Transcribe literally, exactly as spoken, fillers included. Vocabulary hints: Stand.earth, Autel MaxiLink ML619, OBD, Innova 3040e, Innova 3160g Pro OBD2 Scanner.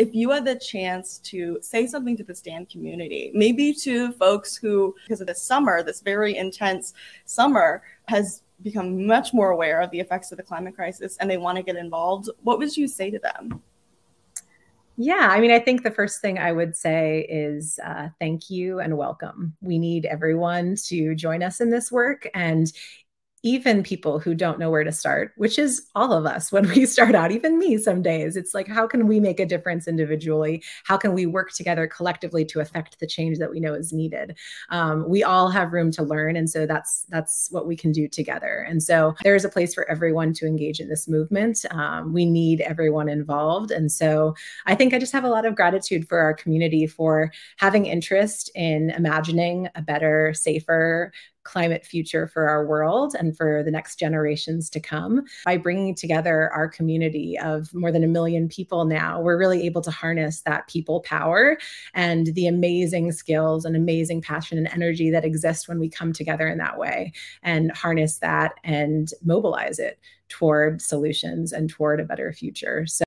if you had the chance to say something to the Stand community, maybe to folks who, because of this summer, this very intense summer, has become much more aware of the effects of the climate crisis and they want to get involved, what would you say to them? Yeah, I mean, I think the first thing I would say is uh, thank you and welcome. We need everyone to join us in this work, and even people who don't know where to start, which is all of us when we start out, even me some days. It's like, how can we make a difference individually? How can we work together collectively to affect the change that we know is needed? Um, we all have room to learn. And so that's that's what we can do together. And so there is a place for everyone to engage in this movement. Um, we need everyone involved. And so I think I just have a lot of gratitude for our community for having interest in imagining a better, safer, climate future for our world and for the next generations to come. By bringing together our community of more than a million people now, we're really able to harness that people power and the amazing skills and amazing passion and energy that exist when we come together in that way, and harness that and mobilize it toward solutions and toward a better future. So